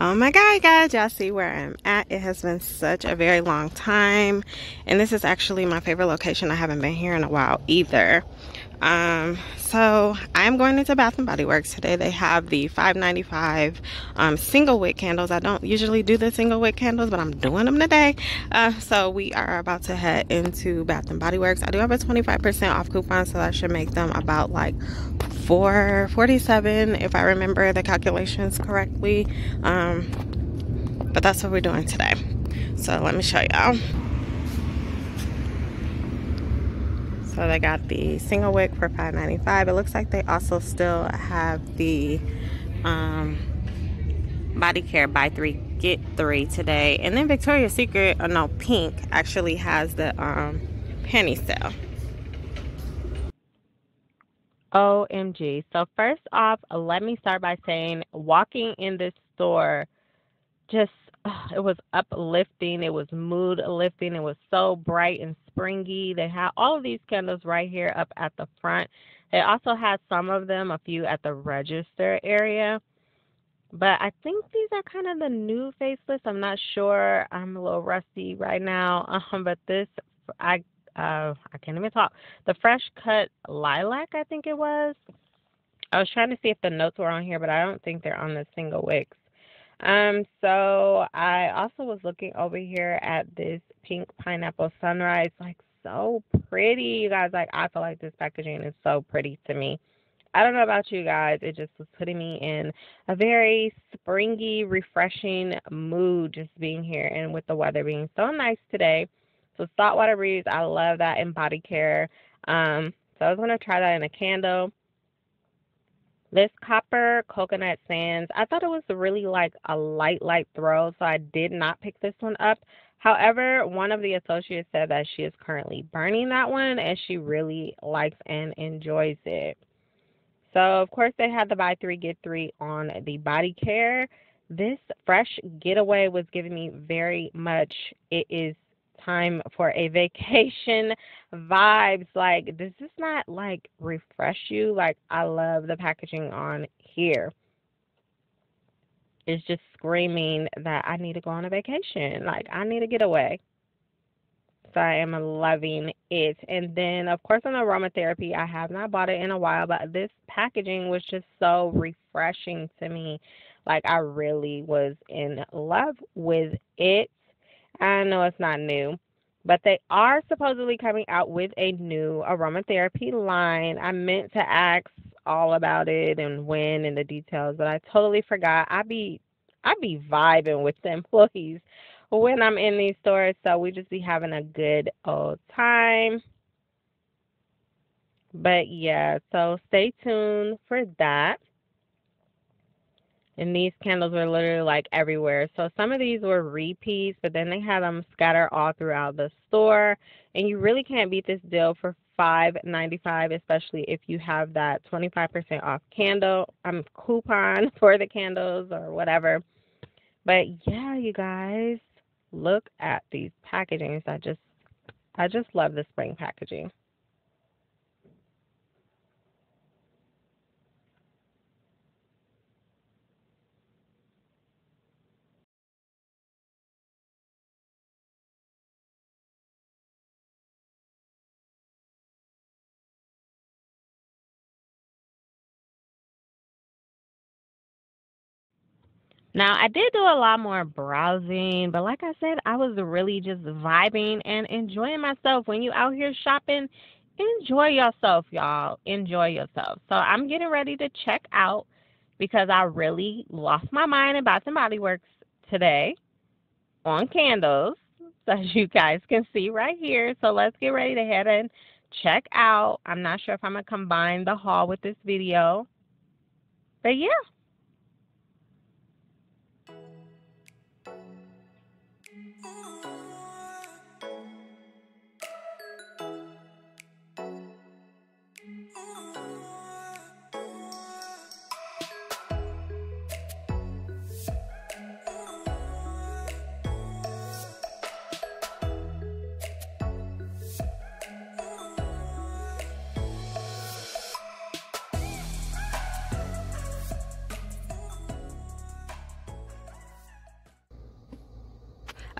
Oh my god, guys, y'all see where I'm at. It has been such a very long time, and this is actually my favorite location. I haven't been here in a while either. So I'm going into Bath & Body Works today. They have the $5.95 single wick candles. I don't usually do the single wick candles, but I'm doing them today. So we are about to head into Bath & Body Works. I do have a 25% off coupon, so that should make them about like $4.47 if I remember the calculations correctly. But that's what we're doing today. So let me show y'all. So they got the single wick for $5.95. It looks like they also still have the body care buy three get three today. And then Victoria's Secret, oh no, Pink actually has the panty sale. OMG. So first off, let me start by saying walking in this store just it was uplifting. It was mood lifting. It was so bright and springy. They had all of these candles right here up at the front. They also had some of them, a few at the register area. But I think these are kind of the new faceless. I'm not sure. I'm a little rusty right now. But this, I can't even talk. The Fresh Cut Lilac, I think it was. I was trying to see if the notes were on here, but I don't think they're on the single wicks. So I also was looking over here at this Pink Pineapple Sunrise, like so pretty, you guys. Like, I feel like this packaging is so pretty to me. I don't know about you guys, it just was putting me in a very springy, refreshing mood just being here, and with the weather being so nice today. So Saltwater Breeze, I love that in body care. So I was going to try that in a candle. This Copper Coconut Sands, I thought it was really like a light throw, so I did not pick this one up. However, one of the associates said that she is currently burning that one, and she really likes and enjoys it. So, of course, they had the buy three, get three on the body care. This Fresh Getaway was giving me very much it is time for a vacation vibes. Like, does this not like refresh you? Like, I love the packaging on here. It's just screaming that I need to go on a vacation. Like, I need a getaway. So I am loving it. And then, of course, on aromatherapy, I have not bought it in a while, but this packaging was just so refreshing to me. Like, I really was in love with it. I know it's not new, but they are supposedly coming out with a new aromatherapy line. I meant to ask all about it and when and the details, but I totally forgot. I be vibing with the employees when I'm in these stores, so we just be having a good old time. But yeah, so stay tuned for that. And these candles were literally like everywhere. So some of these were repeats, but then they had them scatter all throughout the store. And you really can't beat this deal for $5.95, especially if you have that 25% off candle coupon for the candles or whatever. But yeah, you guys, look at these packagings. I just love the spring packaging. Now, I did do a lot more browsing, but like I said, I was really just vibing and enjoying myself. When you out here shopping, enjoy yourself, y'all. Enjoy yourself. So I'm getting ready to check out because I really lost my mind in Bath & Body Works today on candles, as you guys can see right here. So let's get ready to head and check out. I'm not sure if I'm going to combine the haul with this video, but yeah.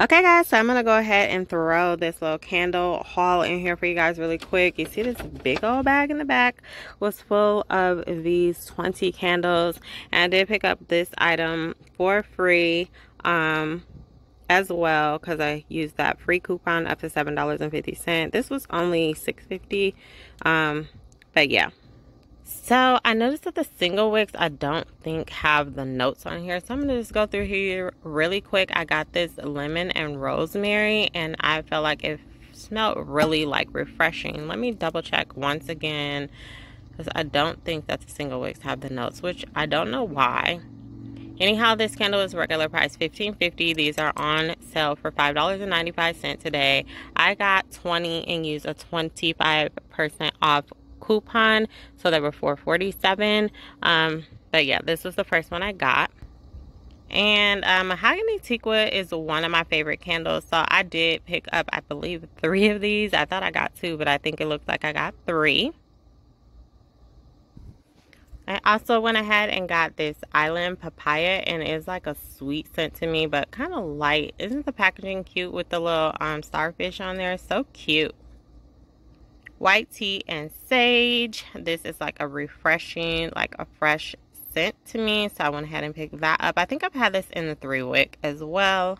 Okay guys, so I'm gonna go ahead and throw this little candle haul in here for you guys really quick. You see this big old bag in the back was full of these 20 candles, and I did pick up this item for free as well, because I used that free coupon up to $7.50. This was only $6.50, but yeah. So I noticed that the single wicks I don't think have the notes on here, so I'm gonna just go through here really quick. I got this lemon and rosemary, and I felt like it smelled really like refreshing. Let me double check once again, because I don't think that the single wicks have the notes, which I don't know why. Anyhow, this candle is regular price $15.50. These are on sale for $5.95 today. I got 20 and used a 25% off coupon, so they were $4.47. But yeah, this was the first one I got. And Mahogany Teakwood is one of my favorite candles, so I did pick up, I believe, 3 of these. I thought I got 2, but I think it looks like I got 3. I also went ahead and got this Island Papaya, and it's like a sweet scent to me, but kind of light. Isn't the packaging cute with the little starfish on there? So cute. White Tea and Sage. This is like a refreshing, like a fresh scent to me, so I went ahead and picked that up. I think I've had this in the 3-wick as well.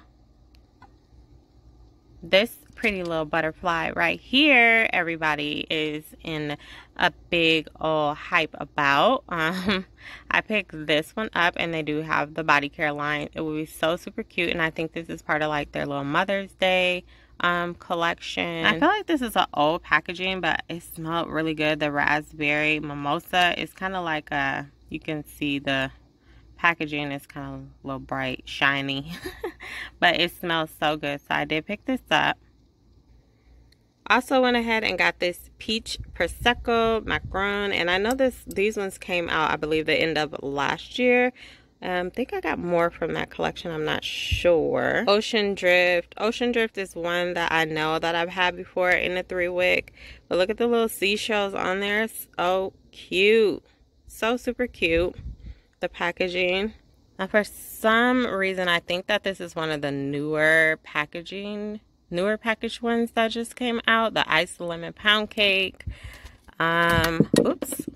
This pretty little butterfly right here, everybody is in a big old hype about. I picked this one up, and they do have the body care line. It would be so super cute, and I think this is part of like their little Mother's Day collection. I feel like this is an old packaging, but it smelled really good. The Raspberry Mimosa is kind of like a, you can see the packaging is kind of a little bright, shiny, but it smells so good, so I did pick this up. Also went ahead and got this Peach Prosecco Macaron, and I know these ones came out, I believe, the end of last year. I think I got more from that collection. I'm not sure. Ocean Drift. Ocean Drift is one that I know that I've had before in a 3-wick. But look at the little seashells on there. So cute. So super cute. The packaging. Now for some reason, I think that this is one of the newer packaged ones that just came out. The Iced Lemon Pound Cake. Oops.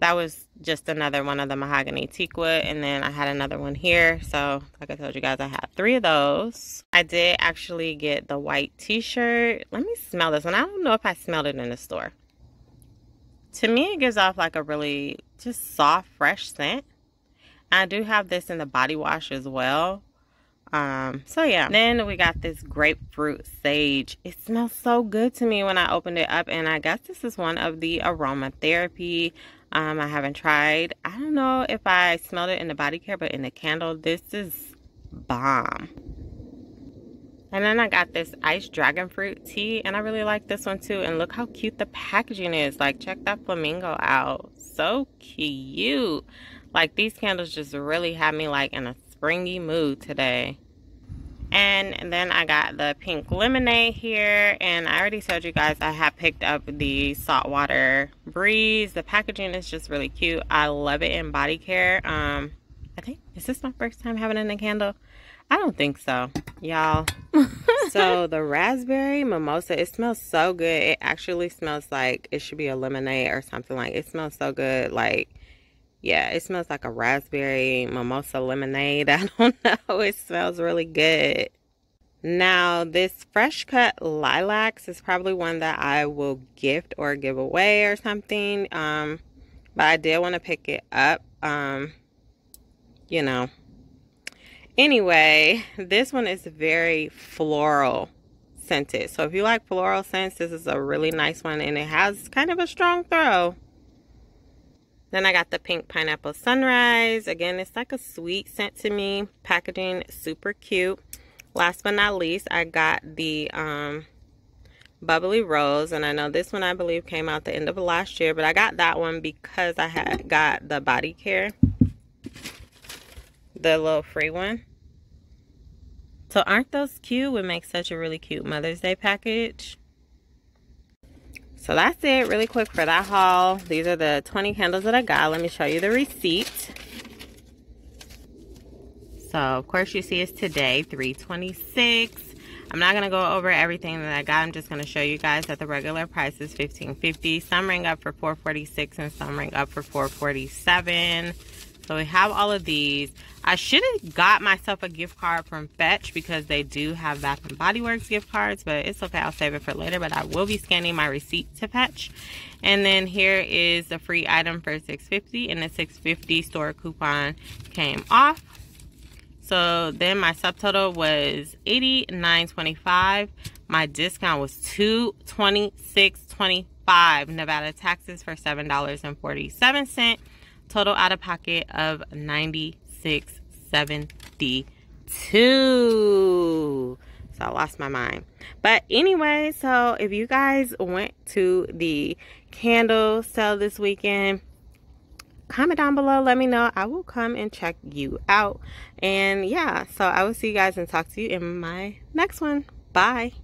That was just another one of the Mahogany Teakwood, and then I had another one here. So like I told you guys, I had 3 of those. I did actually get the white t-shirt. Let me smell this one. I don't know if I smelled it in the store. To me, it gives off like a really just soft, fresh scent. I do have this in the body wash as well. So yeah. Then we got this Grapefruit Sage. It smells so good to me when I opened it up, and I guess this is one of the aromatherapy. I haven't tried. I don't know if I smelled it in the body care, but in the candle, this is bomb. And then I got this Iced Dragon Fruit Tea, and I really like this one too. And look how cute the packaging is. Like, check that flamingo out. So cute. Like, these candles just really had me like in a springy mood today. And then I got the Pink Lemonade here, and I already told you guys I have picked up the Saltwater Breeze. The packaging is just really cute. I love it in body care. I think, is this my first time having it in a candle? I don't think so, y'all. So the Raspberry Mimosa, it smells so good. It actually smells like it should be a lemonade or something. Like, it smells so good. Like, yeah, it smells like a raspberry mimosa lemonade. I don't know. It smells really good. Now, this Fresh Cut Lilacs is probably one that I will gift or give away or something. But I did want to pick it up. You know. Anyway, this one is very floral scented. So if you like floral scents, this is a really nice one. And it has kind of a strong throw. Then I got the Pink Pineapple Sunrise. Again, it's like a sweet scent to me. Packaging, super cute. Last but not least, I got the Bubbly Rose. And I know this one, I believe, came out the end of last year. But I got that one because I had got the body care. The little free one. So aren't those cute? Would make such a really cute Mother's Day package. So that's it really quick for that haul. These are the 20 candles that I got. Let me show you the receipt. So of course you see it's today, 3/26. I'm not going to go over everything that I got. I'm just going to show you guys that the regular price is $15.50. Some ring up for $4.46 and some ring up for $4.47. So we have all of these. I should have got myself a gift card from Fetch because they do have Bath & Body Works gift cards, but it's okay. I'll save it for later, but I will be scanning my receipt to Fetch. And then here is the free item for $6.50, and the $6.50 store coupon came off. So then my subtotal was $89.25. My discount was $226.25. Nevada taxes for $7.47. Total out of pocket of $96.72. So I lost my mind. But anyway, so if you guys went to the candle sale this weekend, comment down below, let me know. I will come and check you out. And yeah, so I will see you guys and talk to you in my next one. Bye.